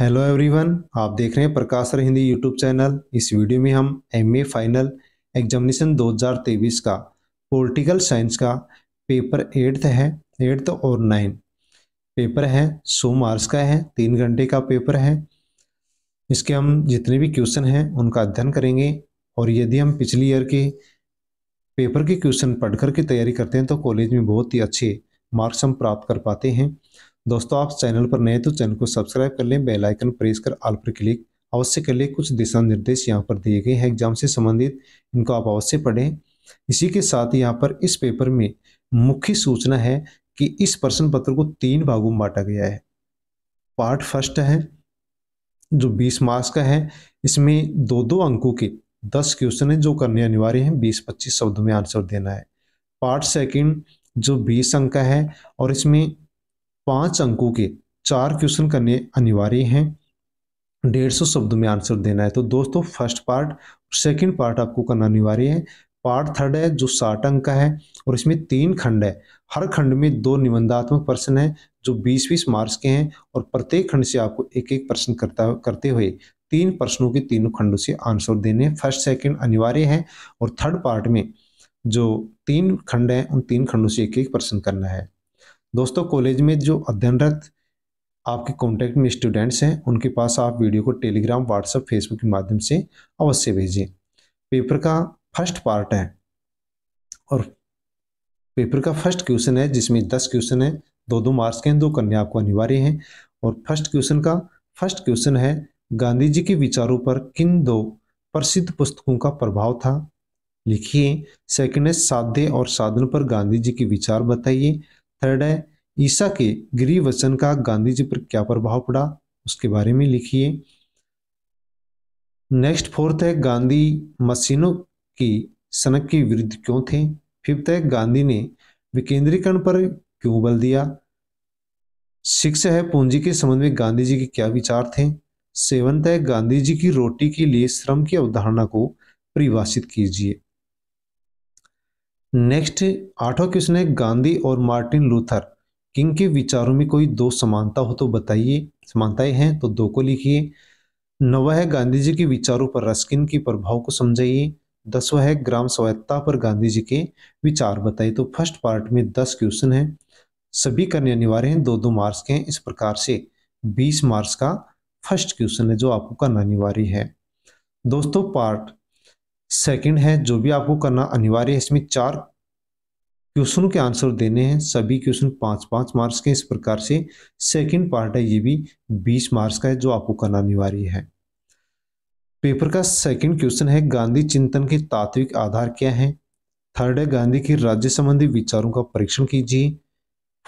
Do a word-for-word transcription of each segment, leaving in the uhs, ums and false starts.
Hello everyone, आप देख रहे हैं Prakash sir Hindi YouTube channel. इस वीडियो में हम एमए फाइनल एग्जामिनेशन दो हज़ार तेईस का पॉलिटिकल साइंस का पेपर एट्थ है, एट्थ और नाइन पेपर है। सौ मार्क्स का है, तीन घंटे का पेपर है। इसके हम जितने भी क्वेश्चन हैं उनका अध्ययन करेंगे और यदि हम पिछली ईयर के पेपर के क्वेश्चन पढ़ कर की तैयारी करते हैं तो कॉलेज में बहुत ही अच्छे मार्क्स हम प्राप्त कर पाते हैं। दोस्तों, आप चैनल पर नए तो चैनल को सब्सक्राइब कर लें, बेल आइकन प्रेस कर ऑल पर क्लिक अवश्य कर लें। कुछ दिशा निर्देश यहाँ पर दिए गए हैं एग्जाम से संबंधित, इनको आप अवश्य पढ़ें। इसी के साथ यहाँ पर इस पेपर में मुख्य सूचना है कि इस प्रश्न पत्र को तीन भागों में बांटा गया है। पार्ट फर्स्ट है जो बीस मार्क्स का है, इसमें दो दो अंकों के दस क्वेश्चन है जो करने अनिवार्य है, बीस पच्चीस शब्दों में आंसर देना है। पार्ट सेकेंड जो बीस अंक का है और इसमें पांच अंकों के चार क्वेश्चन करने अनिवार्य हैं, डेढ़ सौ शब्दों में आंसर देना है। तो दोस्तों, फर्स्ट पार्ट सेकंड पार्ट आपको करना अनिवार्य है। पार्ट थर्ड है जो साठ अंक का है और इसमें तीन खंड है, हर खंड में दो निबंधात्मक प्रश्न है जो बीस बीस मार्क्स के हैं और प्रत्येक खंड से आपको एक एक प्रश्न करता करते हुए तीन प्रश्नों के तीनों खंडों से आंसर देने हैं। फर्स्ट सेकेंड अनिवार्य है और थर्ड पार्ट में जो तीन खंड हैं उन तीन खंडों से एक एक प्रश्न करना है। दोस्तों, कॉलेज में जो अध्ययनरत आपके कांटेक्ट में स्टूडेंट्स हैं उनके पास आप वीडियो को टेलीग्राम, व्हाट्सएप, फेसबुक के माध्यम से अवश्य भेजें। पेपर का फर्स्ट पार्ट है और पेपर का फर्स्ट क्वेश्चन है जिसमें दस क्वेश्चन है, दो दो मार्क्स के हैं, दो करने आपको अनिवार्य हैं। और फर्स्ट क्वेश्चन का फर्स्ट क्वेश्चन है गांधी जी के विचारों पर किन दो प्रसिद्ध पुस्तकों का प्रभाव था, लिखिए। सेकेंड है साध्य और साधन पर गांधी जी के विचार बताइए। थर्ड है ईसा के गृह वचन का गांधी जी पर क्या प्रभाव पड़ा उसके बारे में लिखिए। नेक्स्ट फोर्थ है गांधी मशीनों की सनक के विरुद्ध क्यों थे। फिफ्थ है गांधी ने विकेंद्रीकरण पर क्यों बल दिया। सिक्स है पूंजी के संबंध में गांधी जी के क्या विचार थे। सेवंथ है गांधी जी की रोटी के लिए श्रम की अवधारणा को परिभाषित कीजिए। नेक्स्ट आठवां क्वेश्चन है गांधी और मार्टिन लूथर किंग के विचारों में कोई दो समानता हो तो बताइए। समानताएं हैं तो दो को लिखिए। नौवां है गांधी जी के विचारों पर रसकिन के प्रभाव को समझाइए। दसवां है ग्राम स्वायत्तता पर गांधी जी के विचार बताइए। तो फर्स्ट पार्ट में दस क्वेश्चन हैं, सभी करने अनिवार्य हैं, दो दो मार्क्स के हैं। इस प्रकार से बीस मार्क्स का फर्स्ट क्वेश्चन है जो आपको करना अनिवार्य है। दोस्तों, पार्ट सेकंड है जो भी आपको करना अनिवार्य है, इसमें चार क्वेश्चनों के आंसर देने हैं, सभी क्वेश्चन पाँच पाँच मार्क्स के। इस प्रकार से सेकंड पार्ट है ये भी बीस मार्क्स का है जो आपको करना अनिवार्य है। पेपर का सेकंड क्वेश्चन है गांधी चिंतन के तात्विक आधार क्या हैं। थर्ड है गांधी के राज्य संबंधी विचारों का परीक्षण कीजिए।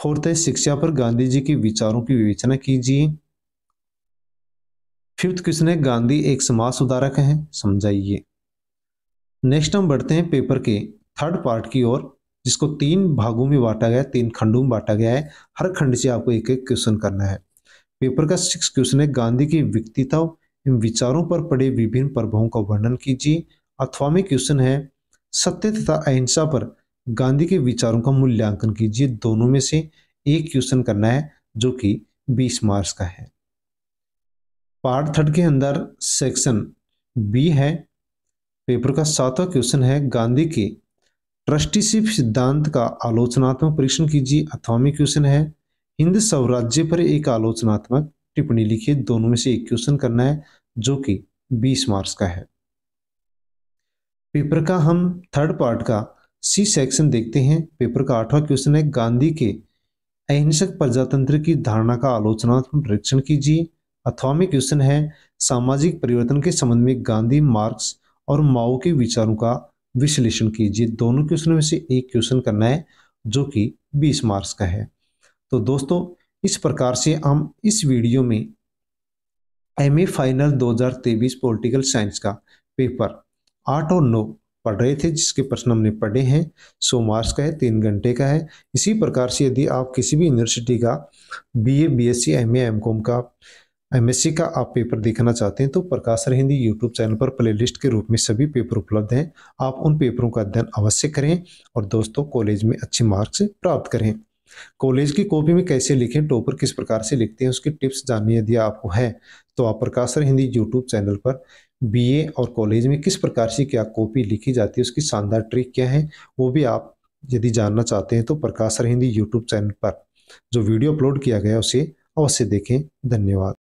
फोर्थ है शिक्षा पर गांधी जी के विचारों की विवेचना कीजिए। फिफ्थ क्वेश्चन है गांधी एक समाज सुधारक हैं, समझाइए। नेक्स्ट हम बढ़ते हैं पेपर के थर्ड पार्ट की ओर जिसको तीन भागों में बांटा गया है, तीन खंडों में बांटा गया है, हर खंड से आपको एक एक क्वेश्चन करना है। पेपर का सिक्स क्वेश्चन है गांधी के व्यक्तित्व एवं विचारों पर पड़े विभिन्न प्रभावों का वर्णन कीजिए। अथवा में क्वेश्चन है सत्य तथा अहिंसा पर गांधी के विचारों का मूल्यांकन कीजिए। दोनों में से एक क्वेश्चन करना है जो कि बीस मार्क्स का है। पार्ट थर्ड के अंदर सेक्शन बी है। पेपर का सातवां क्वेश्चन है गांधी के ट्रस्टीशिप सिद्धांत का आलोचनात्मक परीक्षण कीजिए। अठारहवां क्वेश्चन है हिंद स्वराज्य पर एक आलोचनात्मक टिप्पणी लिखिए। दोनों में से एक क्वेश्चन करना है जो कि बीस मार्क्स का है। पेपर का हम थर्ड पार्ट का सी सेक्शन देखते हैं। पेपर का आठवां क्वेश्चन है गांधी के अहिंसक प्रजातंत्र की धारणा का आलोचनात्मक परीक्षण कीजिए। अठारहवां क्वेश्चन है सामाजिक परिवर्तन के संबंध में गांधी, मार्क्स और माओ के विचारों का विश्लेषण कीजिए। दोनों क्वेश्चनों में से एक क्वेश्चन करना है जो कि बीस मार्क्स का है। तो दोस्तों, इस प्रकार से हम इस वीडियो में एमए फाइनल दो हज़ार तेईस पॉलिटिकल साइंस का पेपर आठ और नौ पढ़ रहे थे जिसके प्रश्न हमने पढ़े हैं। सौ मार्क्स का है, तीन घंटे का है। इसी प्रकार से यदि आप किसी भी यूनिवर्सिटी का बीए, बीएससी, एमए, एमकॉम का, एमएससी का आप पेपर देखना चाहते हैं तो Prakash sir Hindi YouTube channel पर प्लेलिस्ट के रूप में सभी पेपर उपलब्ध हैं। आप उन पेपरों का अध्ययन अवश्य करें और दोस्तों, कॉलेज में अच्छे मार्क्स प्राप्त करें। कॉलेज की कॉपी में कैसे लिखें, टॉपर किस प्रकार से लिखते हैं, उसकी टिप्स जाननी यदि आपको है तो आप Prakash sir Hindi YouTube channel पर बीए और कॉलेज में किस प्रकार से क्या कॉपी लिखी जाती है, उसकी शानदार ट्रिक क्या है, वो भी आप यदि जानना चाहते हैं तो Prakash sir Hindi YouTube channel पर जो वीडियो अपलोड किया गया उसे अवश्य देखें। धन्यवाद।